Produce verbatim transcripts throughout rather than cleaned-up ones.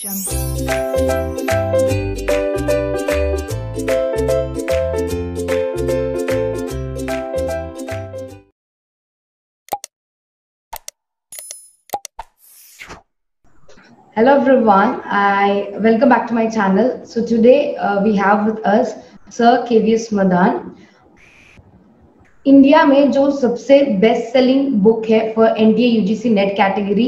Hello everyone, I welcome back to my channel. So today uh, we have with us Sir K V S Madaan. India में जो सबसे best selling book है for NTA UGC NET category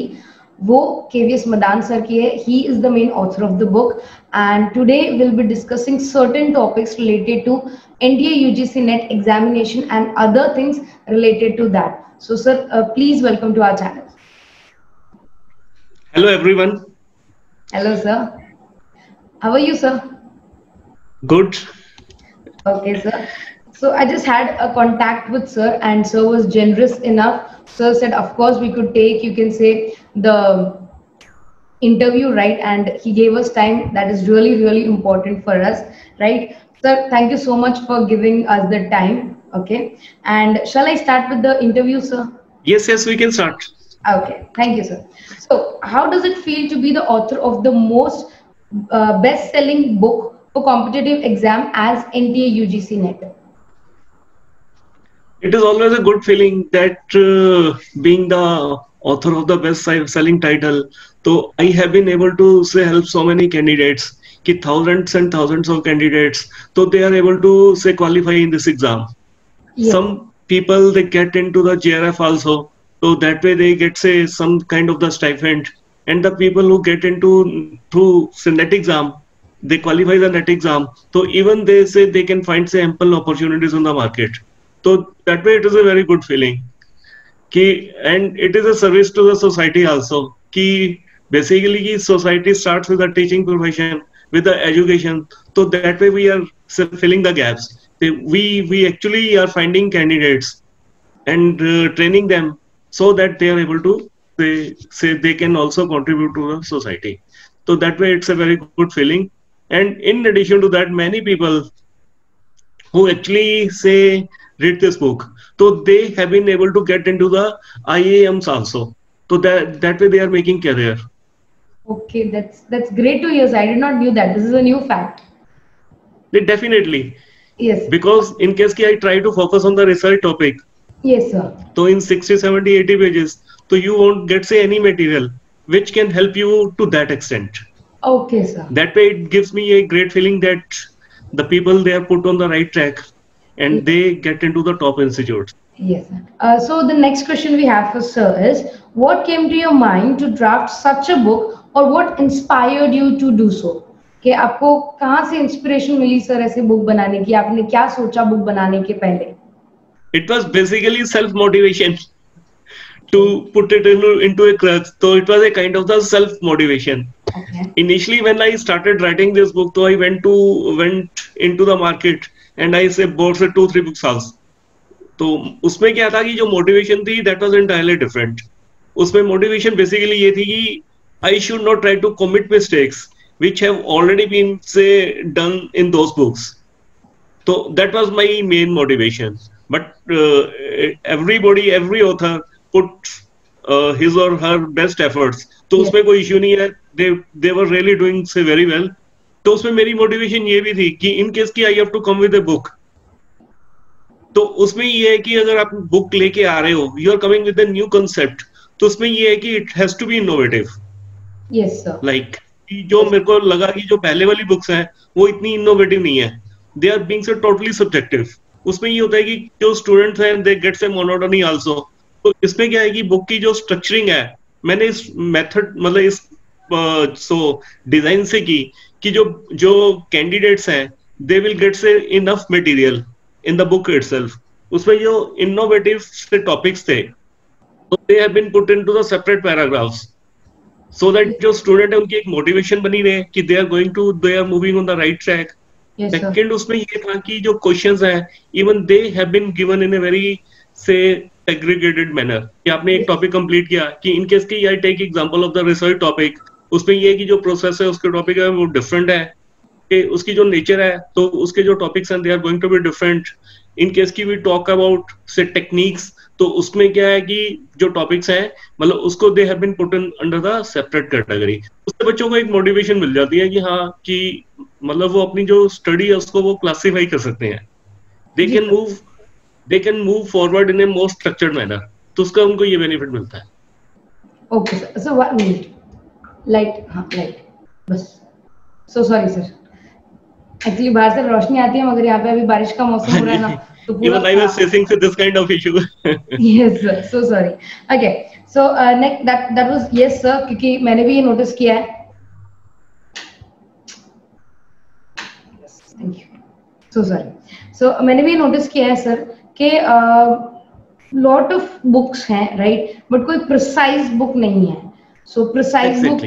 वो KVS Madaan sir की है. He is the main author of the book and today will be discussing certain topics related to NTA UGC NET examination and other things related to that. So sir, please welcome to our channel. Hello everyone. Hello sir, how are you sir? Good. Okay sir. So I just had a contact with sir, and sir was generous enough. Sir said, of course, we could take, you can say, the interview, right? And he gave us time. That is really, really important for us, right? Sir, thank you so much for giving us the time. Okay. And shall I start with the interview, sir? Yes, yes, we can start. Okay. Thank you, sir. So, how does it feel to be the author of the most uh, best-selling book for competitive exam as N T A U G C N E T? It is always a good feeling that uh, being the author of the best-selling title, so I have been able to say help so many candidates, ki thousands and thousands of candidates, so they are able to say qualify in this exam. Yeah. Some people they get into the J R F also, so that way they get say some kind of the stipend, and the people who get into through say, NET exam, they qualify the NET exam, so even they say they can find say ample opportunities on the market. So that way it is a very good feeling. Ki, and it is a service to the society also. Ki, basically, ki society starts with the teaching profession, with the education. So that way we are filling the gaps. We, we actually are finding candidates and uh, training them so that they are able to say, say they can also contribute to the society. So that way it's a very good feeling. And in addition to that, many people who actually say, read this book, so they have been able to get into the I I Ms also, so that that way they are making career. Okay, that's that's great to hear. I did not knew that. This is a new fact. It definitely. Yes. Because in case ki I try to focus on the research topic. Yes, sir. So in sixty, seventy, eighty pages, so you won't get say any material which can help you to that extent. Okay, sir. That way it gives me a great feeling that the people they are put on the right track. And they get into the top institutes. Yes. Uh, so the next question we have for sir is, what came to your mind to draft such a book, or what inspired you to do so? कि आपको कहाँ से inspiration मिली sir ऐसे book बनाने की? आपने क्या सोचा book बनाने के पहले? It was basically self motivation to put it into, into a crux. So it was a kind of the self motivation. Okay. Initially, when I started writing this book, so I went to went into the market. And I say bought से two three books house. तो उसमें क्या था कि जो motivation थी that was entirely different. उसमें motivation basically ये थी कि I should not try to commit mistakes which have already been say done in those books. So that was my main motivation. But uh, everybody, every author put uh, his or her best efforts. तो yeah. उसमें कोई issue नहीं है. They they were really doing say very well. तो उसमें मेरी motivation ये भी थी कि इन केस की I have to come with a book, तो उसमें ये है कि अगर आप बुक लेके आ रहे हो, you are coming with a new concept, तो उसमें ये है कि it has to be innovative. Yes sir. Like जो yes. मेरे को लगा कि जो पहले वाली बुक्स हैं वो इतनी इनोवेटिव नहीं है, they are being so totally subjective. उसमें ये होता है कि जो स्टूडेंट्स हैं they get some monotony also. तो इसमें क्या है कि बुक की जो स्ट्रक्चरिंग है मैंने इस मेथड मतलब इस सो uh, डिजाइन so, से की कि जो जो कैंडिडेट्स हैं दे विल गेट से enough material in the book itself. उसमें जो इनोवेटिव से टॉपिक्स थे तो they have been put into the separate paragraphs so that जो स्टूडेंट है उनकी एक मोटिवेशन बनी रहे कि they are going to they are moving on the right track. Second, उसमें ये था कि जो क्वेश्चंस हैं even they have been given in a very से एग्रीगेटेड मैनर कि आपने एक टॉपिक कंप्लीट किया कि इन केस की I take example of the research topic. उसमें ये है कि जो प्रोसेस है उसके टॉपिक है वो डिफरेंट है, कि उसकी जो नेचर है तो उसके जो टॉपिक्स हैं they are going to be different. In case की we talk about say techniques तो उसमें क्या है कि जो टॉपिक्स हैं मतलब उसको they have been put in under the separate category. उससे बच्चों को एक मोटिवेशन मिल जाती है कि हाँ कि मतलब वो अपनी जो स्टडी है उसको वो क्लासीफाई कर सकते हैं, they can move they can move forward in a more structured manner, तो उसका उनको ये बेनिफिट मिलता है। Okay sir, so one minute light, हाँ लाइट बस। सो सॉरी सर, एक्चुअली बाहर से रोशनी आती है मगर यहाँ पे अभी बारिश का मौसम हो रहा है ना, तो पूरा even I was facing this kind of issue. Yes sir, so sorry. Okay, so uh, next that that was yes sir, क्योंकि मैंने भी ये नोटिस किया है। Yes, thank you. So sorry. So मैंने भी नोटिस किया है सर कि लॉट ऑफ बुक्स हैं राइट, बट कोई प्रिसाइज बुक नहीं है। So precise book,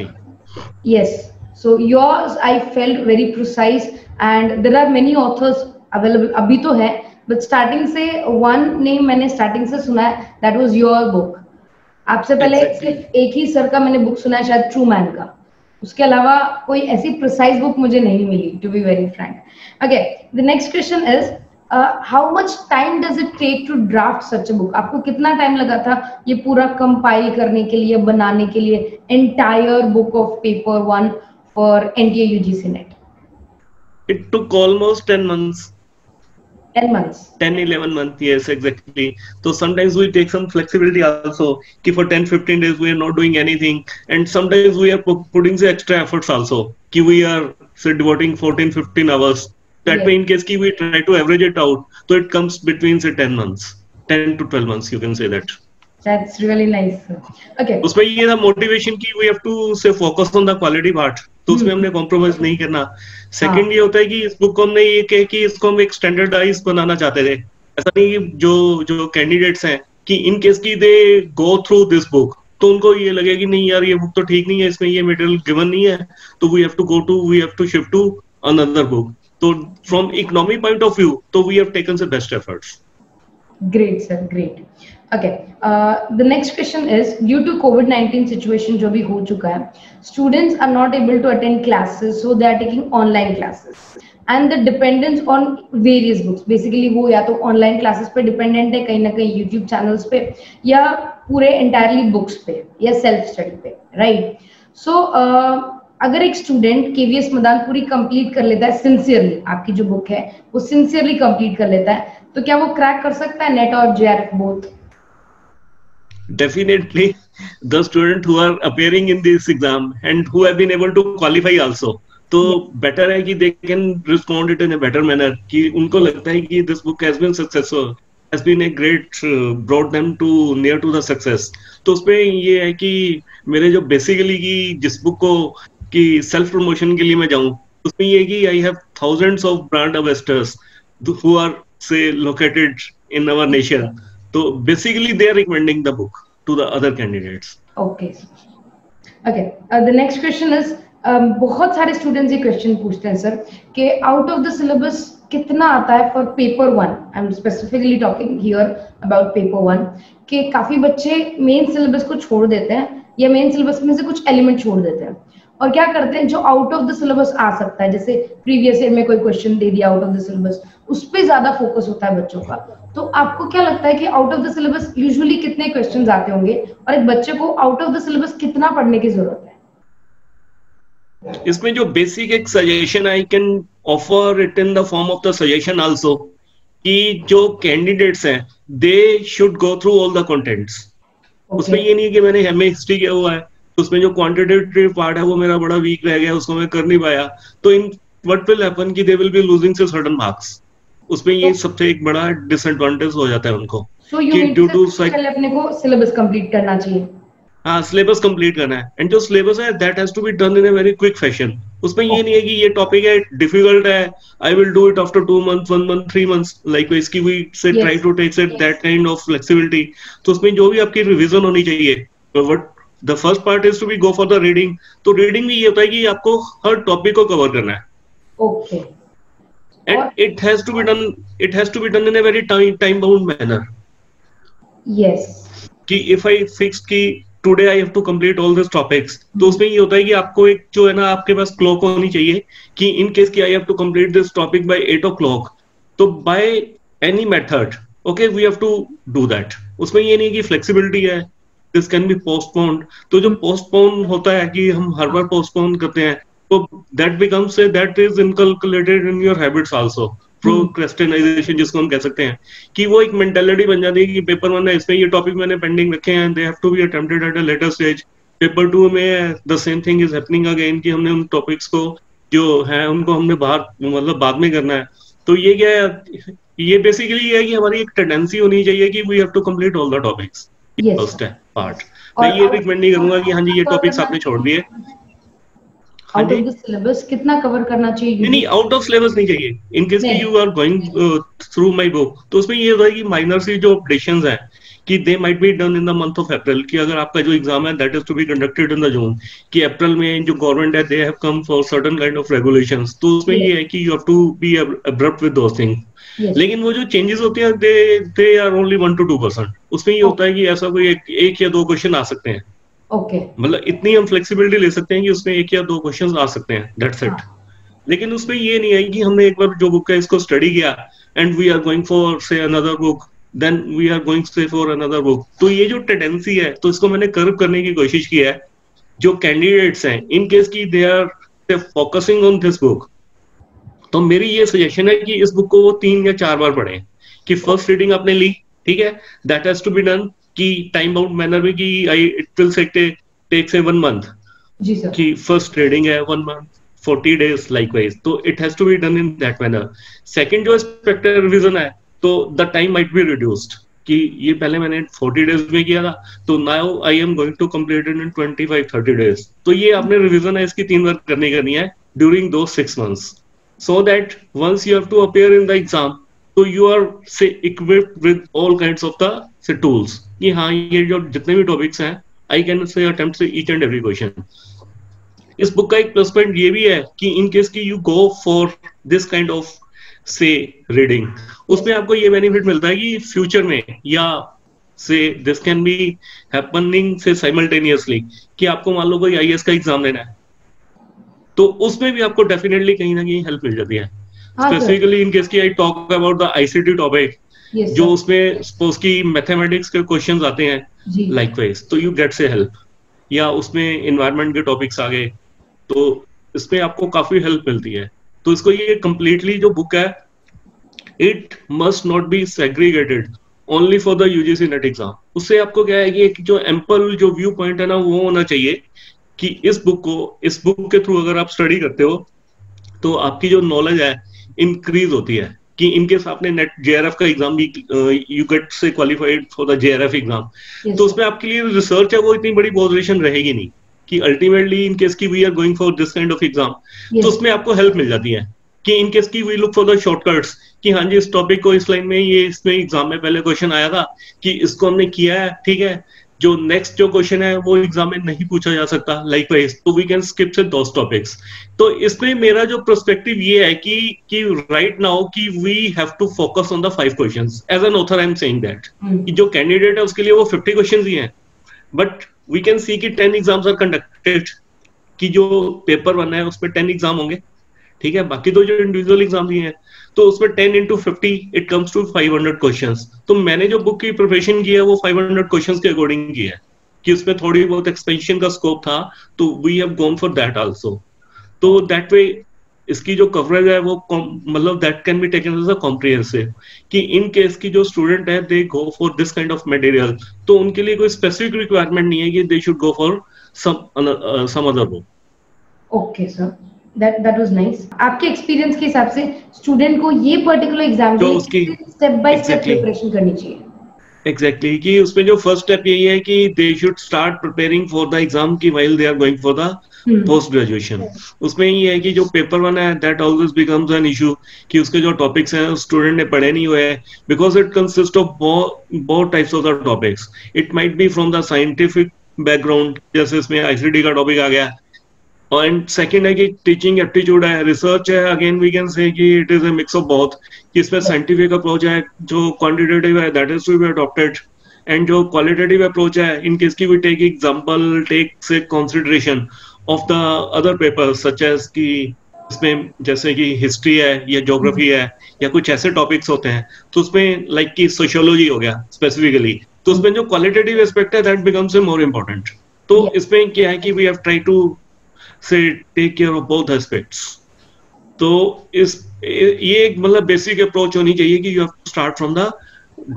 yes, so yours I felt very precise and there are many authors available abhi to hai, but starting se one name maine starting se suna hai, that was your book. aap se pehle sirf ek hi sir ka maine book suna hai, shayad Truman ka, uske alawa koi aisi precise book mujhe nahi mili, to be very frank. Okay, the next question is uh, how much time does it take to draft such a book? aapko kitna time laga tha ye pura compile karne ke liye, banane ke liye entire book of paper one for N T A U G C N E T? It took almost ten months. ten months. ten eleven months, yes, exactly. So sometimes we take some flexibility also. Ki for ten fifteen days we are not doing anything, and sometimes we are putting the extra efforts also. Ki we are say devoting fourteen fifteen hours. That way, yes. In case ki we try to average it out, so it comes between say ten months, ten to twelve months. You can say that. That's really nice. Okay. उसमें ये था motivation की we have to say focus on the quality part. तो उसमें हमने compromise नहीं करना। Second ये होता है कि इस book को हमने ये कह कि इसको हम एक standardized बनाना चाहते थे। ऐसा नहीं कि जो जो candidates हैं कि in case कि they go through this book, तो उनको ये लगे कि नहीं यार ये book तो ठीक नहीं है, इसमें ये material given नहीं है, तो we have to go to we have to shift to another book. तो from economic point of view, तो we have taken the best efforts. Great sir, great. Okay, uh, the next question is, due to COVID nineteen situation जो भी हो चुका है, students are not able to attend classes, so they are taking online classes and the dependence on various books. Basically वो या तो online classes पे dependent है कहीं ना कहीं YouTube channels पे या पूरे entirely books पे या self study पे, right? So uh, अगर एक स्टूडेंट केवीएस मदान पूरी कंप्लीट कर लेता है सिंसियरली, आपकी जो बुक है वो सिंसियरली कंप्लीट कर लेता है, तो क्या वो क्रैक कर सकता है नेट और JRF both? Definitely, the student who are appearing in this exam and who have been able to qualify also, तो better है कि they can respond it in a better manner, कि उनको लगता है कि this book has been successful, has been a great uh, brought them to near to the success. तो उसपे ये है कि मेरे जो basically कि जिस book को कि self promotion के लिए मैं जाऊं, उसमें ये है कि I have thousands of brand ambassadors who are say located in our nation. So basically they are recommending the book to the other candidates. Okay. Okay. Uh, the next question is, um, बहुत सारे students ये question पूछते हैं sir कि out of the syllabus कितना आता है for paper one? I'm specifically talking here about paper one कि काफी बच्चे main syllabus को छोड़ देते हैं या main syllabus में से कुछ element छोड़ देते हैं और क्या करते हैं जो out of the syllabus आ सकता है, जैसे previous year में कोई question दे दिया out of the syllabus, उस पे ज्यादा फोकस होता है बच्चों का। तो आपको क्या लगता है कि out of the syllabus usually कितने क्वेश्चंस आते होंगे और एक बच्चे को आउट ऑफ द सिलेबस कितना पढ़ने की जरूरत है? इसमें जो बेसिक एक suggestion I can offer it in the form of the suggestion also कि जो कैंडिडेट्स हैं they should go through all the contents. उसमें ये नहीं है कि मैंने एम ए हिस्ट्री किया हुआ है तो उसमें जो क्वांटिटेटिव पार्ट है वो मेरा बड़ा वीक रह गया, उसको मैं कर नहीं पाया, तो इन व्हाट विल हैपन कि they will be losing say certain marks. उसमें ये सबसे एक बड़ा डिसएडवांटेज हो जाता है उनको कि ड्यू टू अपने को सिलेबस कंप्लीट करना चाहिए। हाँ, सिलेबस कंप्लीट करना है एंड जो सिलेबस है that has to be done in a very quick fashion. उसमें ये नहीं है कि ये टॉपिक है डिफिकल्ट है, I will do it after two month one month three months likewise की we say try to take it that kind of flexibility. तो उसमें जो भी आपकी रिविजन होनी चाहिए, but the first part is to be go for the reading. तो reading में ये होता है कि आपको हर टॉपिक को कवर करना है। Okay, and it has to be done it has to be done in a very time time bound manner. Yes, ki if I fix ki today I have to complete all these topics, to usme ye hota hai ki aapko ek jo hai na aapke paas clock honi chahiye ki in case ki I have to complete this topic by eight o'clock, so by any method okay we have to do that. उसमें ये नहीं कि flexibility है, this can B postponed. तो जो postpone होता है कि हम हर बार पोस्टपोन करते हैं, तो that becomes that is inculcated in your habits also, procrastination जिसको हम कह सकते हैं, कि वो एक मेंटालिटी बन जाती है कि पेपर वन है, इसमें ये टॉपिक मैंने पेंडिंग रखे हैं, they have to be attempted at a later stage. Paper two में the same thing is happening again कि हमने उन टॉपिक्स को जो है उनको हमने बाहर मतलब बाद में करना है। तो ये क्या है, ये बेसिकली है कि हमारी एक टेंडेंसी होनी चाहिए कि we have to complete all the topics first part. मैं ये रिकमेंड नहीं करूंगा कि हाँ जी ये टॉपिक्स आपने छोड़ दिए। आउट ऑफ द सिलेबस कितना कवर करना चाहिए? नहीं नहीं, आउट ऑफ सिलेबस नहीं चाहिए। In case you are going through my book, तो उसमें ये होता है कि माइनर सी जो अपडेशंस हैं कि they might be done in the month of April, कि अगर आपका जो एग्जाम है that is to be conducted in the June, कि अप्रैल में जो गवर्नमेंट है they have come for certain kind of regulations, तो उसमें ये है कि you have to be abrupt with those thing. लेकिन वो जो चेंजेस होते हैं they they are only one to two percent. उसमें ये होता है कि ऐसा कोई एक, एक या दो क्वेश्चन आ सकते हैं। Okay okay. मतलब इतनी हम फ्लेक्सिबिलिटी ले सकते हैं कि उसमें एक या दो क्वेश्चंस आ सकते हैं, दैट्स इट। लेकिन उसमें ये नहीं है कि हमने एक बार जो बुक है इसको स्टडी किया and we are going for say another book, then we are going say for another book. तो ये जो टेंडेंसी है, तो इसको मैंने कर्व करने की कोशिश की है। जो कैंडिडेट्स हैं इन केस की they are focusing on this book, तो मेरी ये सजेशन है कि इस बुक को वो तीन या चार बार पढ़ें, कि फर्स्ट रीडिंग आपने ली, ठीक है, that has to be done कि टाइम बाउंड मैनर में, कि I it will take say one month जी सर, कि फर्स्ट रीडिंग है one month forty days likewise, तो it has to be done in that manner. Second जो Spectre revision है, तो the time might be reduced, कि ये पहले मैंने फोर्टी डेज में किया था, तो now I am going to complete in twenty five thirty days. तो ये आपने रिवीजन है इसकी तीन बार करनी करनी है ड्यूरिंग दो six months, so that once you have to appear in the exam, तो you are say equipped with all kinds of the say tools, कि हाँ ये जो जितने भी टॉपिक्स हैं I can say attempt each and every question. इस book का एक प्लस पॉइंट ये भी है कि इन केस की you go for this kind of say reading, उसमें आपको ये बेनिफिट मिलता है कि फ्यूचर में या say this can be happening say simultaneously, कि आपको मान लो कोई आईएएस का एग्जाम लेना है, तो उसमें भी आपको डेफिनेटली कहीं ना कहीं हेल्प मिल जाती है। स्पेसिफिकली इन केस की I talk about the ICT topic, जो उसमें सपोज की मैथमेटिक्स के क्वेश्चंस आते हैं लाइकवाइज, तो यू गेट से हेल्प, या उसमें एनवायरनमेंट के टॉपिक्स आ गए, तो इसमें आपको काफी हेल्प मिलती है। तो इसको ये कंप्लीटली जो बुक है it must not be segregated only for the UGC NET exam. उससे आपको क्या है कि जो एम्पल जो व्यू पॉइंट है ना वो होना चाहिए कि इस बुक को इस बुक के थ्रू अगर आप स्टडी करते हो तो आपकी जो नॉलेज है इंक्रीज होती है, कि इनकेस आपने नेट जेआरएफ का एग्जाम भी you get say qualified for the JRF exam, तो उसमें आपके लिए रिसर्च है वो इतनी बड़ी पोजीशन रहेगी नहीं, कि अल्टीमेटली इनकेस की we are going for this kind of exam, तो उसमें आपको हेल्प मिल जाती है, कि इनकेस की we look for the shortcuts, कि हाँ जी इस टॉपिक को इस लाइन में ये इसमें एग्जाम में पहले क्वेश्चन आया था कि इसको हमने किया है, ठीक है, जो नेक्स्ट जो क्वेश्चन है वो एग्जाम में नहीं पूछा जा सकता लाइकवाइज, तो वी कैन स्किप से दोस टॉपिक्स। तो इसमें मेरा जो पर्सपेक्टिव ये है कि कि राइट नाउ कि we have to focus on the five questions as an author I am saying that, कि जो कैंडिडेट है उसके लिए वो फिफ्टी क्वेश्चंस ही हैं, बट वी कैन सी कि टेन एग्जाम्स आर कंडक्टेड, कि जो पेपर वन है उसमें टेन एग्जाम होंगे, ठीक है, बाकी तो जो इंडिविजुअल एग्जाम ही हैं, तो उसमें ten into fifty it comes to five hundred questions. तो मैंने जो बुक की प्रिपरेशन की है वो फाइव हंड्रेड क्वेश्चंस के अकॉर्डिंग की है, कि उसमें थोड़ी बहुत एक्सपेंशन का स्कोप था, तो we have gone for that also. तो दैट वे इसकी जो कवरेज है वो मतलब that can be taken as a comprehensive, कि इन केस की जो स्टूडेंट है they go for this kind of material, तो उनके लिए कोई स्पेसिफिक रिक्वायरमेंट नहीं है कि they should go for some other book. Okay sir, That, that was nice. आपके एक्सपीरियंस के हिसाब से स्टूडेंट को ये पर्टिकुलर एग्जाम के लिए स्टेप बाय स्टेप प्रिपरेशन करनी चाहिए। एग्जैक्टली exactly, कि उसमें जो फर्स्ट स्टेप यही है कि they should start preparing for the exam की while they are going for the post graduation. उसमें ये है कि जो पेपर वन है that always becomes an issue, कि उसके जो टॉपिक्स हैं स्टूडेंट ने पढ़े नहीं हुए हैं, बिकॉज इट कंसिस्ट ऑफ बहुत types of the topics. It might be from the scientific background, जैसे इसमें आईसीटी का टॉपिक आ गया, एंड सेकेंड है कि टीचिंग एप्टीट्यूड है, रिसर्च है, अगेन वी कैन से कि it is a mix of both, कि इसमें साइंटिफिक अप्रोच है, जो क्वांटिटेटिव है that is to be adopted, and जो क्वालिटेटिव अप्रोच है इन केस की we take example, take say consideration of the other papers such as, कि इसमें जैसे कि हिस्ट्री है या ज्योग्राफी है या कुछ ऐसे टॉपिक्स होते हैं, तो उसमें लाइक like कि सोशियोलॉजी हो गया स्पेसिफिकली, तो उसमें जो क्वालिटेटिव एस्पेक्ट है दैट बिकम्स मोर इम्पोर्टेंट। तो इसमें क्या है कि we have try to say take care of both aspects. तो इस ये एक मतलब बेसिक अप्रोच होनी चाहिए कि you have to start from the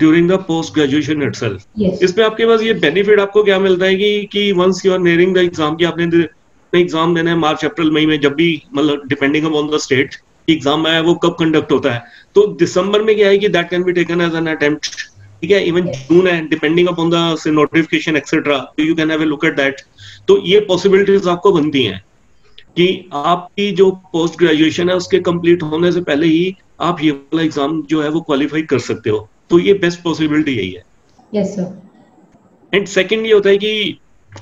during the post graduation itself. इसमें आपके पास ये बेनिफिट आपको क्या मिलता है कि कि once you are nearing the exam, की आपने एग्जाम देना है मार्च अप्रैल मई में, जब भी मतलब depending upon the state exam है वो कब कंडक्ट होता है, तो दिसंबर में क्या है कि that can be taken as an attempt, ठीक है। इवन जून है depending upon the say notification etcetera, तो you can have a look at that. तो ये पॉसिबिलिटीज आपको बनती हैं कि आपकी जो पोस्ट ग्रेजुएशन है उसके कंप्लीट होने से पहले ही आप ये वाला एग्जाम जो है वो क्वालिफाई कर सकते हो। तो ये बेस्ट पॉसिबिलिटी यही है। Yes sir. एंड सेकंड ये होता है कि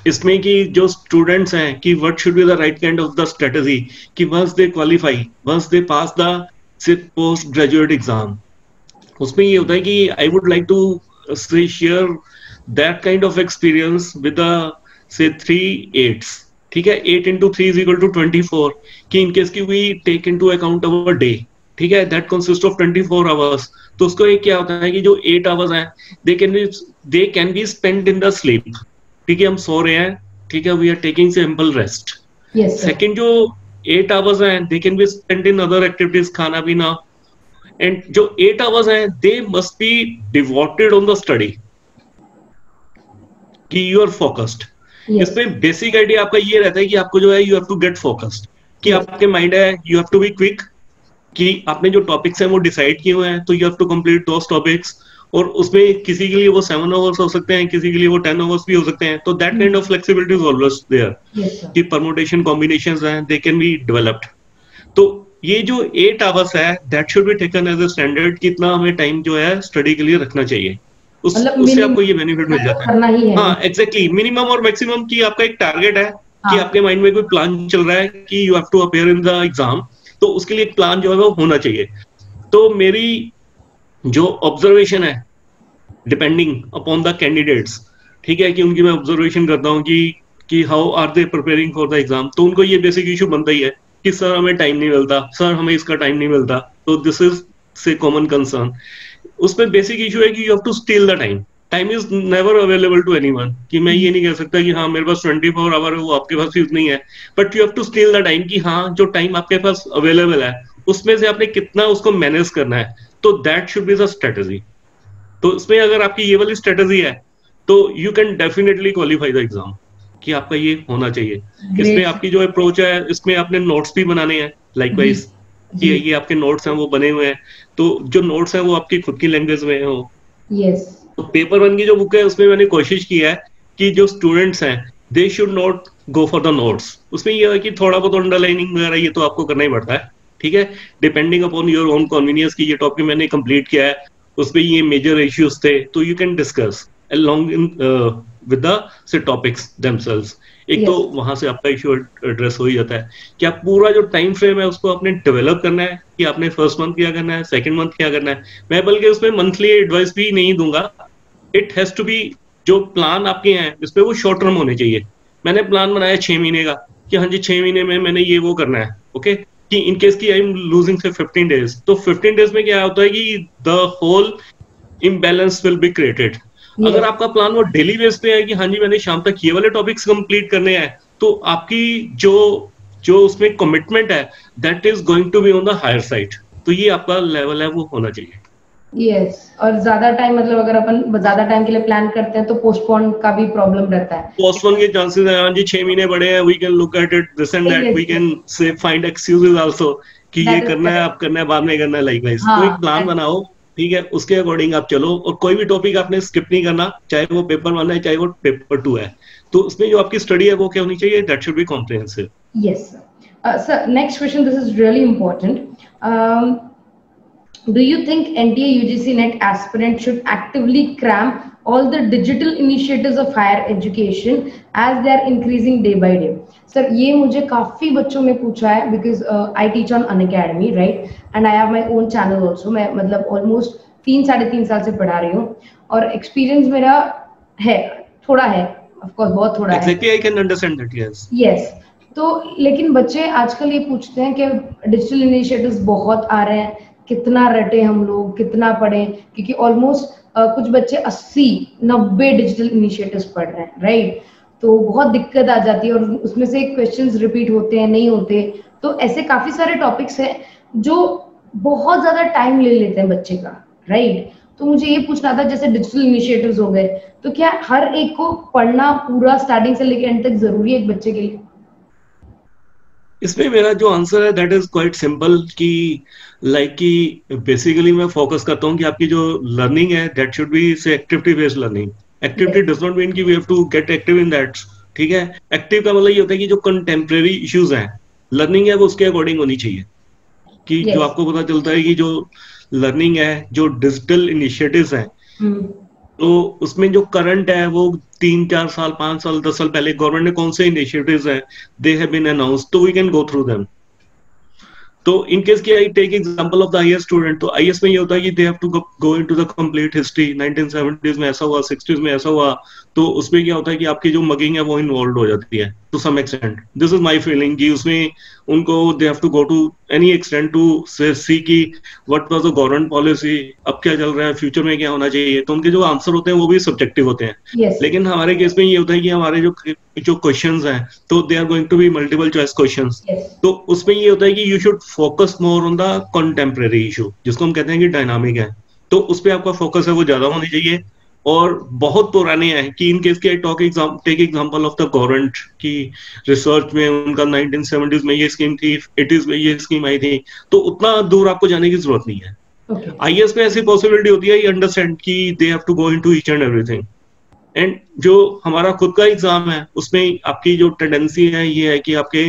इसमें कि जो स्टूडेंट्स हैं कि what should be the right kind of the strategy कि once they qualify, once they pass the post graduate exam, उसमें ये होता है कि I would like to say share that kind of experience with the say three eights, ठीक है। Eight into three is equal to twenty four की in case की we take into account our day, ठीक है, that consist of twenty four hours. तो उसको एक क्या होता है कि जो एट आवर्स हैं they can be they can be spend in the sleep, ठीक है, हम सो रहे हैं, ठीक है, we are taking simple rest. Second जो एट आवर्स हैं they can be spend in other activities, खाना पीना, एंड जो एट आवर्स हैं they must be devoted on the study कि यू आर फोकस्ड। इसमें बेसिक आइडिया आपका ये रहता है कि आपको जो है you have to get focused कि आपके माइंड है, you have to be quick कि आपने जो टॉपिक्स हैं वो डिसाइड किए हुए हैं, तो you have to complete those topics, और उसमें किसी के लिए वो सेवन आवर्स हो सकते हैं, किसी के लिए वो टेन आवर्स भी हो सकते हैं। तो that kind of flexibility is always there कि परमुटेशन कॉम्बिनेशंस हैं दे कैन बी डेवलप्ड। तो ये जो एट आवर्स है that should be taken as a standard, कितना हमें टाइम जो है स्टडी के लिए रखना चाहिए, उस, उससे आपको ये बेनिफिट मिल जाता है। हाँ एग्जैक्टली, मिनिमम और मैक्सिमम की आपका एक टारगेट है कि आपके माइंड में कोई प्लान चल रहा है कि you have to appear in the exam, तो उसके लिए एक प्लान जो है वो होना चाहिए। तो मेरी जो ऑब्जर्वेशन है डिपेंडिंग अपॉन द कैंडिडेट्स, ठीक है, कि उनकी मैं ऑब्जर्वेशन करता हूँ कि कि how are they preparing for the exam, तो उनको ये बेसिक इशू बनता ही है कि सर हमें टाइम नहीं मिलता, सर हमें इसका टाइम नहीं मिलता। तो this is say common concern. उसमें बेसिक इशू है कि you have to steal the time, time is never available to anyone, कि मैं ये नहीं कह सकता कि हाँ मेरे पास ट्वेंटी फोर आवर है वो आपके पास नहीं है, but you have to steal the time कि हाँ जो टाइम आपके पास अवेलेबल है उसमें से आपने कितना उसको मैनेज करना है, तो that should be the strategy. तो इसमें अगर आपकी ये वाली स्ट्रेटजी है तो you can definitely qualify the exam, कि आपका ये होना चाहिए। इसमें आपकी जो अप्रोच है, इसमें आपने नोट्स भी बनाने हैं लाइकवाइज, ये ये आपके नोट्स हैं वो बने हुए हैं, तो जो नोट्स हैं वो आपकी खुद की लैंग्वेज में हो। यस। तो पेपर वन की जो बुक है उसमें मैंने कोशिश की है कि जो स्टूडेंट्स हैं they should not go for the notes. उसमें यह है कि थोड़ा बहुत अंडरलाइनिंग वगैरह ये तो आपको करना ही पड़ता है, ठीक है, depending upon your own convenience की ये टॉपिक मैंने कंप्लीट किया है, उसमें ये मेजर इश्यूज थे, तो you can discuss along in with the say topics themselves. एक yes. तो वहां से आपका इश्यू एड्रेस हो ही जाता है कि आप पूरा जो टाइम फ्रेम है उसको आपने डेवलप करना है कि आपने फर्स्ट मंथ क्या करना है, सेकेंड मंथ क्या करना है। मैं बल्कि उसमें मंथली एडवाइस भी नहीं दूंगा, इट हैज टू बी जो प्लान आपके हैं इसमें वो शॉर्ट टर्म होने चाहिए। मैंने प्लान बनाया छह महीने का कि हाँ जी छह महीने में मैंने ये वो करना है, ओके okay? कि इनकेस की I am losing say fifteen days, तो फिफ्टीन डेज में क्या होता है कि the whole imbalance will be created. अगर आपका प्लान वो डेली बेस पे है कि हाँ जी मैंने शाम तक ये वाले टॉपिक्स कंप्लीट करने हैं, तो आपकी जो जो उसमें कमिटमेंट है that is going to be on the higher side. तो ये आपका लेवल है वो होना चाहिए। Yes yes. और ज्यादा टाइम मतलब अगर अपन ज्यादा टाइम के लिए प्लान करते हैं तो पोस्टपोन का भी प्रॉब्लम रहता है, पोस्टपोन के चांसेस हैं जी। छह महीने बड़े हैं, we can look at it this and that, we can say find excuses also कि ये करना है, आप करना है, बाद में करना है, लाइक वाइज। तो एक प्लान बनाओ, ठीक है, उसके अकॉर्डिंग आप चलो, और कोई भी टॉपिक आपने स्किप नहीं करना, चाहे वो पेपर वन है चाहे वो पेपर टू है। तो उसमें जो आपकी स्टडी है वो क्या होनी चाहिए, that should be comprehensive. Yes sir. Next question, this is really important. Do you think N T A U G C N E T aspirants should actively cram all the digital initiatives of higher education as they are increasing day by day? Sir, ये मुझे काफी बच्चों में पूछा है because uh, I teach on Unacademy, right? And I have my own channel also. मैं मतलब almost तीन साढ़े तीन साल से पढ़ा रही हूँ और experience मेरा है, थोड़ा है, of course बहुत थोड़ा है. Exactly, I can understand that, yes. Yes. तो लेकिन बच्चे आजकल ये पूछते हैं कि digital initiatives बहुत आ रहे हैं, कितना रटे हम लोग, कितना पढ़े, क्योंकि ऑलमोस्ट uh, कुछ बच्चे अस्सी नब्बे डिजिटल इनिशिएटिव्स पढ़ रहे हैं, राइट, तो बहुत दिक्कत आ जाती है और उसमें से क्वेश्चंस रिपीट होते हैं, नहीं होते। तो ऐसे काफी सारे टॉपिक्स हैं जो बहुत ज्यादा टाइम ले लेते हैं बच्चे का, राइट। तो मुझे ये पूछना था, जैसे डिजिटल इनिशिएटिव्स हो गए, तो क्या हर एक को पढ़ना पूरा स्टार्टिंग से लेकर एंड तक जरूरी है एक बच्चे के लिए? इसमें मेरा जो आंसर है दैट इज क्वाइट सिंपल कि लाइक कि बेसिकली मैं फोकस करता हूँ कि आपकी जो लर्निंग है that should be say activity based learning. Activity does not mean कि we have to get active in that, ठीक है। एक्टिव का मतलब ये होता है कि जो कंटेम्प्रेरी इश्यूज हैं लर्निंग है वो उसके अकॉर्डिंग होनी चाहिए कि yes. जो आपको पता चलता है कि जो लर्निंग है जो डिजिटल इनिशिएटिव्स हैं hmm. तो उसमें जो करंट है वो तीन चार साल पांच साल दस साल पहले गवर्नमेंट ने कौन से इनिशिएटिव्स हैं दे हैव बीन अनाउंस्ड, तो we can go through them. तो इन केस की I take example of the IAS student, तो आईएस में ये होता है कि they have to go into the complete history, nineteen seventies में ऐसा हुआ, सिक्सटीज़ में ऐसा हुआ, तो उसमें क्या होता है कि आपकी जो मगिंग है वो इन्वॉल्व हो जाती है to some extent. This is my feeling कि उसमें उनको they have to go to any extent to see की what was the government policy, अब क्या चल रहा है, फ्यूचर में क्या होना चाहिए। तो उनके जो आंसर होते हैं वो भी सब्जेक्टिव होते हैं yes. लेकिन हमारे केस में ये होता है कि हमारे जो जो क्वेश्चंस हैं तो they are going to be multiple choice questions, तो उसमें ये होता है कि you should focus more on the contemporary issue जिसको हम कहते हैं कि डायनामिक है, तो उस पर आपका फोकस है वो ज्यादा होनी चाहिए। और बहुत पुराने हैं कि इन केस के talk exam take example of the government की रिसर्च में उनका नाइनटीन सेवेंटीज़ में ये स्कीम थी, एटीज़ में ये स्कीम आई थी, तो उतना दूर आपको जाने की जरूरत नहीं है। okay. आईएएस में ऐसी पॉसिबिलिटी होती है, यू अंडरस्टैंड कि they have to go into each and everything. And जो हमारा खुद का एग्जाम है उसमें आपकी जो टेंडेंसी है ये है कि आपके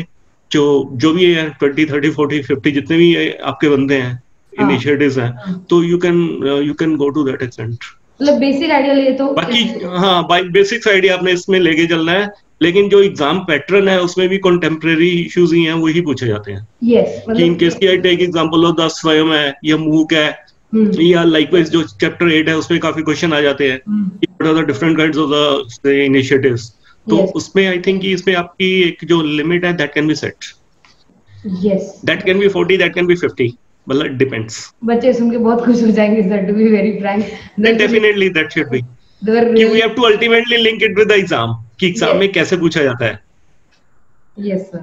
जो जो भी है ट्वेंटी थर्टी फोर्टी फिफ्टी जितने भी आपके बंदे हैं इनिशिएटिव्स हैं तो you can you can go to that extent. मतलब बेसिक आइडिया ले तो बाकी हाँ बाई बेसिक्स आइडिया आपने इसमें लेके चलना है, लेकिन जो एग्जाम पैटर्न है उसमें भी कंटेम्प्रेरी इश्यूज ही हैं वही पूछे जाते हैं। यस yes, इन केस की I take example of the Swayam है या मूक है hmm. या लाइकवाइज जो चैप्टर एट है उसमें काफी क्वेश्चन आ जाते हैं what are the different kinds of the initiatives, तो उसमें आई थिंक इसमें आपकी एक जो लिमिट है that can be set, yes that can be forty, that can be fifty, मतलब डिपेंड्स। बच्चे सुन के बहुत खुश हो जाएंगे, that to be very frank, that definitely that should be कि we have to ultimately link it with the exam कि एग्जाम में कैसे पूछा जाता है। Yes sir,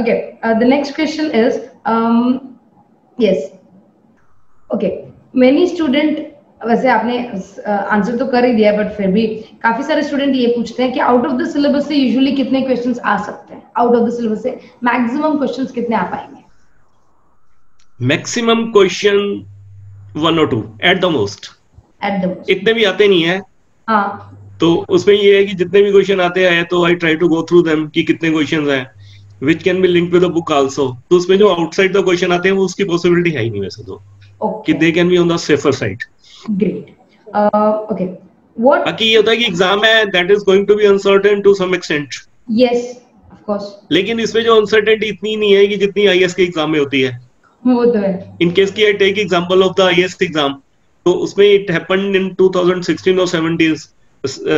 okay, the next question is um yes okay many student, वैसे आपने answer तो कर ही दिया बट फिर भी काफी सारे स्टूडेंट ये पूछते हैं कि आउट ऑफ द सिलेबस से यूजुअली कितने क्वेश्चंस आ सकते हैं, आउट ऑफ द सिलेबस से मैक्सिमम क्वेश्चंस कितने आ पाएंगे? मैक्सिमम क्वेश्चन वन और two at the most, at the most, इतने भी आते नहीं है हाँ। तो उसमें ये है कि जितने भी क्वेश्चन आते हैं तो I try to go through them कि कितने क्वेश्चंस हैं which can be linked with the book also, तो उसमें जो आउटसाइड द क्वेश्चन आते हैं वो उसकी पॉसिबिलिटी है ही नहीं वैसे तो okay. कि they can be on the safer side. Great, okay, what बाकी ये होता है कि एग्जाम है that is going to be uncertain to some extent, yes of course, लेकिन इसमें जो अनसर्टेनिटी इतनी नहीं है कि जितनी आईएएस के एग्जाम में होती है वो तो है। इन केस की I take example of the IAS exam, तो उसमें it happened in two thousand sixteen और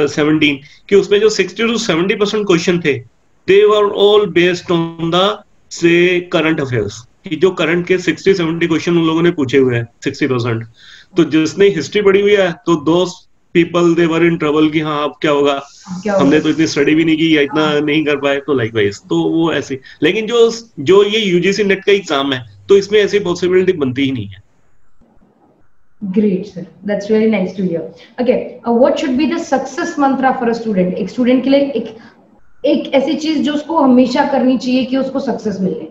सेवेंटीन कि उसमें जो sixty to seventy percent question थे they were all based on the say current affairs कि जो करंट के सिक्सटी सेवेंटी क्वेश्चन उन लोगों ने पूछे हुए हैं सिक्सटी परसेंट। तो जिसने हिस्ट्री पढ़ी हुई है तो दो people they were in trouble कि हाँ अब क्या होगा, क्या हमने होगा? तो इतनी स्टडी भी नहीं की या इतना हाँ। नहीं कर पाए, तो लाइकवाइज तो वो ऐसे। लेकिन जो जो ये यूजीसी नेट का एग्जाम है तो इसमें ऐसी पॉसिबिलिटी बनती ही नहीं है। Great sir, that's really nice to hear. Okay, what should be the success mantra for a student? एक स्टूडेंट के लिए एक एक ऐसी चीज जो उसको हमेशा करनी चाहिए कि उसको सक्सेस मिले।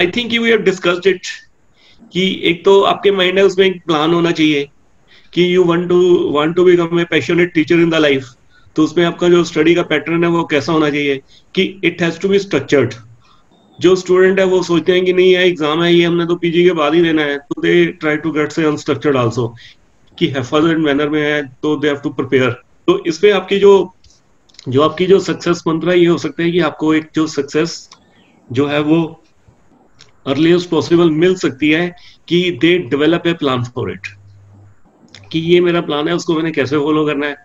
I think you have discussed it कि एक तो आपके माइंड है उसमें एक प्लान होना चाहिए कि you want to want to become a passionate teacher in the life, तो उसमें आपका जो स्टडी का पैटर्न है वो कैसा होना चाहिए कि it has to be structured. जो स्टूडेंट है वो सोचते हैं कि नहीं है एग्जाम है ये हमने तो पीजी के बाद ही देना है, तो they try to get say unstructured also कि हेफाजत मैनर में है तो दे हैव टू प्रिपेयर। तो इसमें आपकी जो जो आपकी जो सक्सेस मंत्र ये हो सकता है कि आपको एक जो सक्सेस जो है वो अर्लीस्ट पॉसिबल मिल सकती है कि they develop a plan for it कि ये मेरा प्लान है उसको मैंने कैसे फॉलो करना है।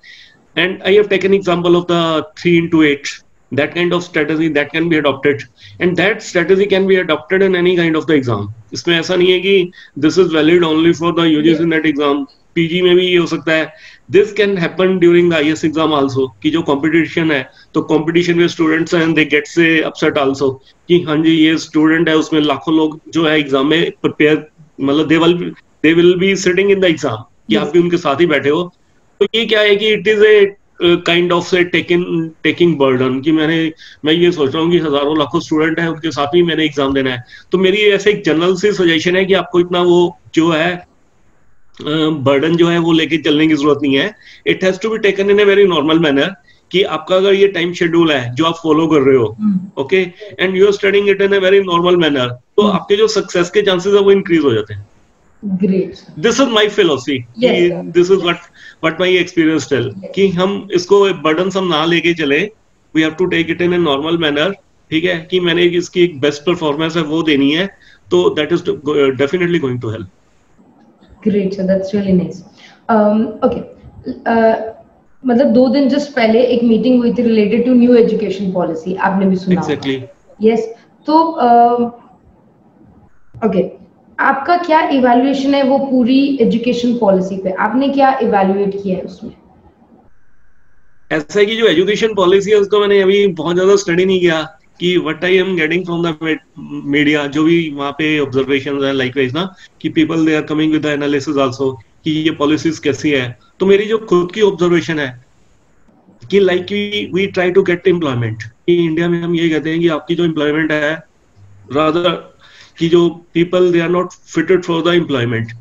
And I have taken example of the three into eight That kind of strategy that can be adopted, and that strategy can be adopted in any kind of the exam. इसमें ऐसा नहीं है कि this is valid only for the U G C N E T exam. P G में भी ये हो सकता है. This can happen during the I S exam also. कि जो competition है, तो competition में students हैं, they get से upset also. कि हाँ जी ये student है, उसमें लाखों लोग जो है exam में prepare, मतलब they will they will be sitting in the exam. कि आप भी उनके साथ ही बैठे हो. तो ये क्या है कि it is a kind of say taking taking burden कि मैंने मैं ये सोच रहा हूँ कि हजारों लाखों स्टूडेंट हैं उनके साथ ही मैंने एग्जाम देना है. तो मेरी ऐसे एक जनरल सी सजेशन है कि आपको इतना वो जो है बर्डन uh, जो है वो लेके चलने की जरूरत नहीं है. It has to be taken in a very normal manner कि आपका अगर ये टाइम शेड्यूल है जो आप फॉलो कर रहे हो, okay, and you are studying it in a very normal manner, तो आपके जो सक्सेस के चांसेस है वो इंक्रीज हो जाते हैं. Great. This is my philosophy. Yes, sir. This is what what my experience tell. Yes. कि हम इसको बर्डन सम ना लेके चले. We have to take it in a normal manner. ठीक है कि मैंने इसकी एक बेस्ट परफॉर्मेंस है वो देनी है. तो that is definitely going to help. Great, sir. That's really nice. Um, okay. Uh, मतलब दो दिन जस्ट पहले एक मीटिंग हुई थी related to new education policy. आपने भी सुना? Exactly. Yes. तो uh, okay. आपका क्या इवैल्यूएशन है वो पूरी एजुकेशन पॉलिसी पे? आपने क्या इवैल्यूएट किया है उसमें? ऐसा है कि जो एजुकेशन पॉलिसी है उसको मैंने अभी बहुत ज्यादा स्टडी नहीं किया कि what I am getting from the media, जो भी वहाँ पे ऑब्जर्वेशंस है, लाइकवाइज ना कि people they are coming with the analysis also कि ये पॉलिसीज कैसी है. तो मेरी जो खुद की ऑब्जर्वेशन है कि like we try to get employment. India में हम ये कहते हैं कि आपकी जो एम्प्लॉयमेंट है रादर कि जो people they are not fitted for the employment.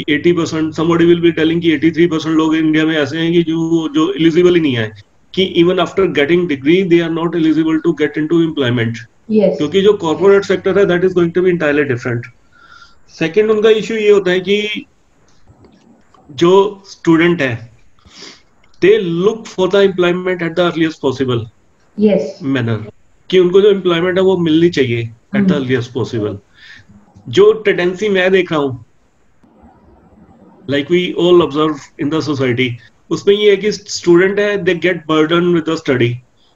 अस्सी percent somebody will be telling कि तिरासी परसेंट लोग इंडिया में ऐसे हैं कि जो जो एलिजिबल ही नहीं है कि even after getting degree they are not eligible to get into employment. क्योंकि जो कॉर्पोरेट सेक्टर है that is going to be entirely different. Second उनका इश्यू ये होता है कि जो स्टूडेंट है they look for the employment at the earliest possible manner कि उनको जो एम्प्लॉयमेंट है वो मिलनी चाहिए एट द अर्लीस्ट पॉसिबल. जो टेंडेंसी मैं देख रहा हूँ like we all observe in the society, उसमें ये है कि स्टूडेंट है they get burden with the study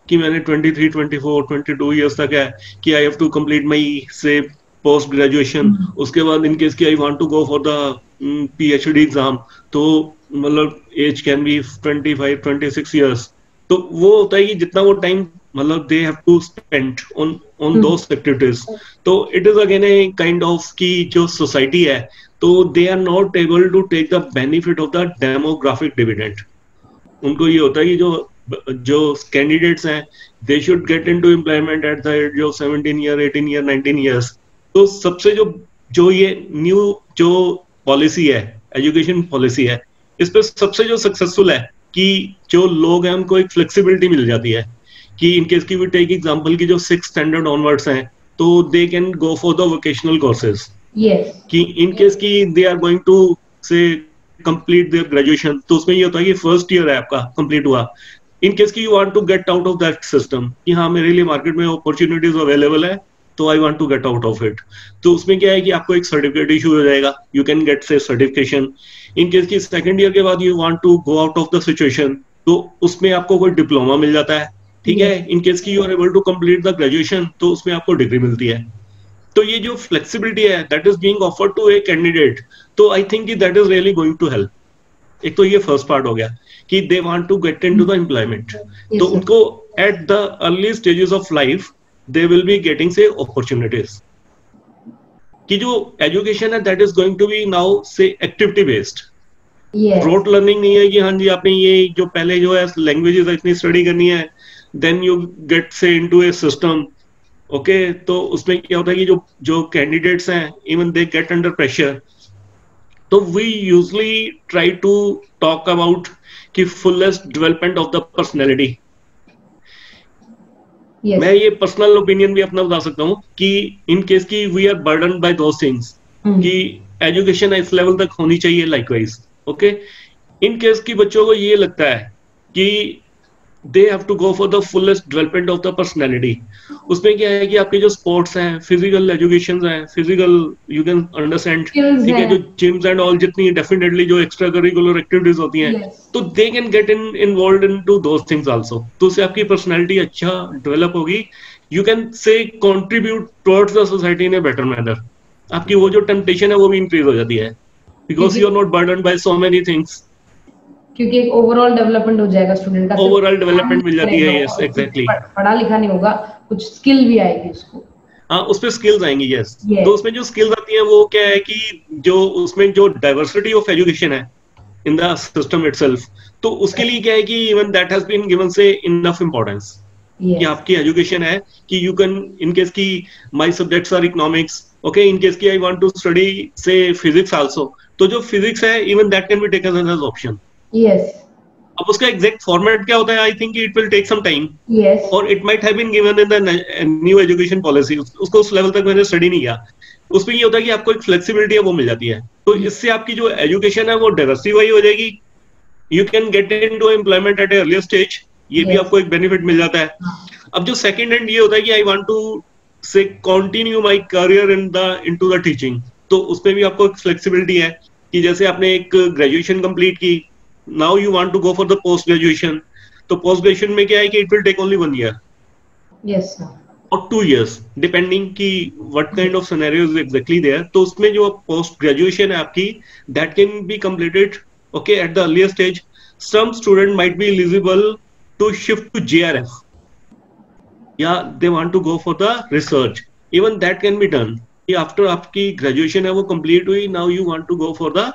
कि मैंने तेईस, चौबीस, बाईस इयर्स तक है कि I have to complete my say post graduation. उसके बाद इनकेस की I want to go for the PhD exam तो मतलब एज कैन बी पच्चीस, छब्बीस इयर्स. तो वो होता है कि जितना वो टाइम मतलब they have to spend on on those activities. तो it is again a kind of की जो सोसाइटी है तो they are not able to take the benefit of the demographic dividend. उनको ये होता है कि जो जो कैंडिडेट्स हैं they should get into employment at the age of seventeen year, eighteen year, nineteen years. तो सबसे जो जो ये न्यू जो पॉलिसी है एजुकेशन पॉलिसी है इस पर सबसे जो सक्सेसफुल है कि जो लोग हैं उनको एक फ्लेक्सिबिलिटी मिल जाती है कि इनकेस की भी टेक एग्जाम्पल की जो सिक्स स्टैंडर्ड ऑनवर्ड्स हैं तो they can go for the vocational courses. कि इनकेस की they are going to say complete their graduation तो उसमें ये होता है कि फर्स्ट ईयर है आपका कंप्लीट हुआ. इनकेस की you want to get out of that system कि हाँ मेरे लिए मार्केट में अपॉर्चुनिटीज अवेलेबल है तो I want to get out of it. तो उसमें क्या है कि आपको एक सर्टिफिकेट इशू हो जाएगा, you can get say certification. In case की सेकेंड ईयर के बाद you want to go out of the situation तो उसमें आपको कोई डिप्लोमा मिल जाता है. ठीक है, इनकेस की you are able to complete the graduation तो उसमें आपको डिग्री मिलती है. तो ये जो फ्लेक्सिबिलिटी है that is being offered to a candidate तो I think that is really going to help. एक तो ये फर्स्ट पार्ट हो गया कि they want to get into the employment तो उनको at the early stages of life they will be getting say opportunities. कि जो एजुकेशन है that is going to be now say activity based. Rote learning नहीं है कि हाँ जी आपने ये जो पहले जो है लैंग्वेजेस इतनी स्टडी करनी है then you get say into a system. Okay, तो उसमें क्या होता है कि जो जो कैंडिडेट्स हैं even they get under pressure. तो we usually try to talk about कि fullest development of the personality. मैं ये पर्सनल ओपिनियन भी अपना बता सकता हूँ कि इन केस की we are burden by those things कि एजुकेशन इस लेवल तक होनी चाहिए. लाइकवाइज ओके इन केस की बच्चों को ये लगता है कि they have to go for the fullest development of the personality. उसमें क्या है कि आपके जो स्पोर्ट्स हैं, फिजिकल एजुकेशन हैं, फिजिकल यू कैन अंडरस्टैंड, ठीक है, जो जिम्स एंड ऑल जितनी डेफिनेटली जो एक्स्ट्रा करिकुलर एक्टिविटीज होती हैं, yes. तो they can get in involve in to those things also. तो उससे आपकी पर्सनैलिटी अच्छा डेवलप होगी, you can say contribute towards the society in a better manner. आपकी वो जो टेम्पटेशन है वो भी इंक्रीज हो जाती है because you are not burden by so many things, क्योंकि एक ओवरऑल डेवलपमेंट हो जाएगा स्टूडेंट का, ओवरऑल डेवलपमेंट मिल जाती है। यस एग्जैक्टली, पढ़ा लिखा नहीं होगा, कुछ स्किल भी आएगी उसको। हाँ, उसपे स्किल्स आएंगी। Yes yes. yes. तो उसमें जो स्किल्स आती हैं वो क्या है कि जो उसमें जो डाइवर्सिटी ऑफ एजुकेशन है इन द सिस्टम इटसेल्फ, तो उसके right. लिए क्या है कि even that has been given say enough importance कि आपकी एजुकेशन है कि यू कैन इनकेस की my subjects are economics, okay, in case की I want to study say physics also, तो जो फिजिक्स है even that can be taken as option. Yes. अब उसका एग्जैक्ट फॉर्मेट क्या होता है, I think it will take some time, और it might have been given in the new education policy. उसको उस लेवल तक मैंने स्टडी नहीं किया। उसमें ये होता है कि आपको एक फ्लेक्सिबिलिटी है वो मिल जाती है, तो इससे आपकी जो एजुकेशन है वो डाइवर्सिफाई हो जाएगी। You can get in to employment at a earlier stage, ये yes. भी आपको एक बेनिफिट मिल जाता है। अब जो सेकेंड एंड ये होता है कि I want to say continue my career in the in to the teaching, तो उसमें भी आपको एक फ्लेक्सिबिलिटी है कि जैसे आपने एक ग्रेजुएशन कंप्लीट की, now you want to go for the post graduation, तो post graduation में क्या है कि it will take only one year, yes sir, or two years depending कि what kind of scenarios exactly there। तो उसमें जो post graduation है आपकी that can be completed, okay, at the earlier stage। some student might be eligible to shift to J R F, yeah, they want to go for the research, even that can be done कि after आपकी graduation है वो complete हुई, now you want to go for the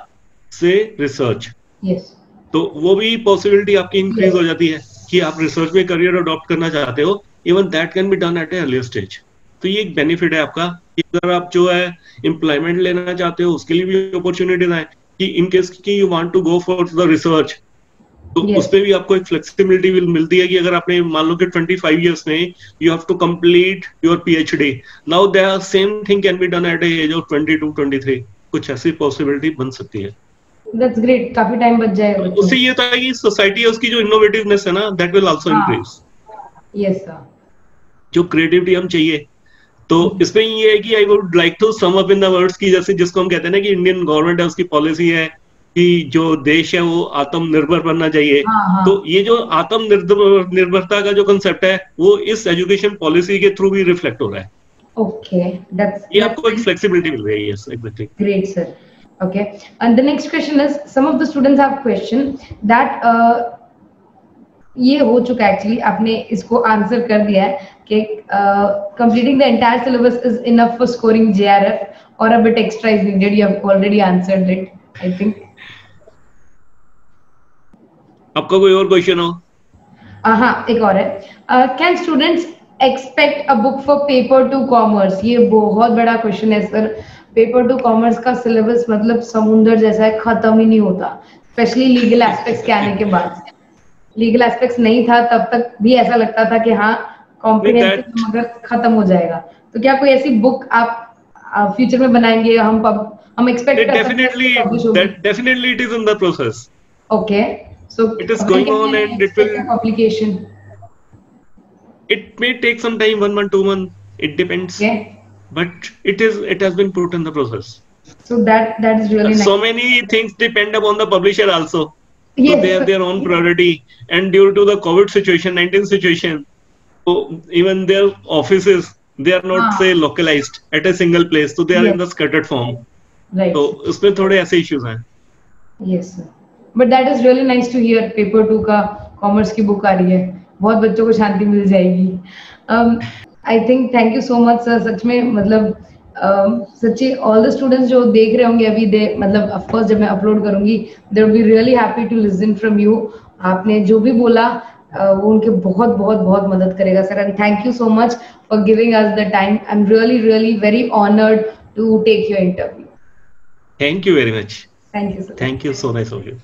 say research, yes, तो वो भी possibility आपकी increase yes. हो जाती है कि आप रिसर्च में करियर अडॉप्ट करना चाहते हो, even that can be done at a earlier stage. तो ये एक बेनिफिट है आपका। अगर आप जो है एम्प्लॉयमेंट लेना चाहते हो उसके लिए भी अपॉर्चुनिटीज हैं कि इन केस की you want to go for the research, तो yes. उसपे भी आपको एक फ्लेक्सिबिलिटी मिलती है कि अगर आपने मान लो कि ट्वेंटी फाइव ईयर्स में you have to complete your P H D, now the same thing can be done at age of twenty two twenty three. कुछ ऐसी पॉसिबिलिटी बन सकती है। That's great, काफी टाइम बच जाएगा। उससे ये था कि सोसाइटी है उसकी जो इनोवेटिवनेस है ना, that will also increase। Yes sir। जो क्रिएटिविटी हम चाहिए, तो इसमें ये है कि I would like to sum up in the words की जैसे जिसको हम कहते हैं ना कि इंडियन गवर्नमेंट है उसकी पॉलिसी है कि जो देश है वो आत्मनिर्भर बनना चाहिए। हाँ, तो ये जो आत्मनिर्भर निर्भरता का जो कंसेप्ट है वो इस एजुकेशन पॉलिसी के थ्रू भी रिफ्लेक्ट हो रहा है। Okay, that's ये आपको एक फ्लेक्सिबिलिटी मिल रही है। Yes, exactly। Great sir। Okay, and the next question is, some of the students have question that uh, ये हो चुका है actually, आपने इसको आंसर कर दिया है कि completing the entire syllabus is enough for scoring J R F or a bit extra is needed. You have already answered it, I think. आपका कोई और क्वेश्चन हो? हाँ, एक और है। uh, can students expect a book for paper to commerce? ये बहुत बड़ा क्वेश्चन है सर। पेपर टू कॉमर्स का सिलेबस मतलब समुंदर जैसा है, खत्म ही नहीं होता, स्पेशली लीगल एस्पेक्ट्स के आने के बाद। लीगल एस्पेक्ट्स नहीं था तब तक भी ऐसा लगता था कि हाँ कॉम्प्रिहेंसिव, मगर खत्म हो जाएगा। तो क्या कोई ऐसी बुक आप फ्यूचर में बनाएंगे? हम हम expect definitely it is in the process. Okay, so it is going on and it will publication, it may take some time, one month two month, it depends, but it is it has been put in the process, so that that is really nice. So many things depend upon the publisher also, yes, so they have their own priority, and due to the COVID situation, nineteen situation, so even their offices, they are not ah. say localized at a single place, so they are yes. in the scattered form, right? So usme thode aise issues hain, yes sir, but that is really nice to hear. paper two ka commerce ki book aa rahi hai, bahut bachcho ko shanti mil jayegi. um I think thank you so much sir, सच में मतलब सच्ची all the students जो देख रहे होंगे अभी दे मतलब ऑफ कोर्स जब मैं अपलोड करूंगी they will be really happy to listen from you. आपने जो भी बोला uh, वो उनके बहुत बहुत बहुत मदद करेगा sir, and thank you so much for giving us the time. I'm really, really very honored to take your interview. Thank you very much. Thank you so much. Thank you. So nice of you.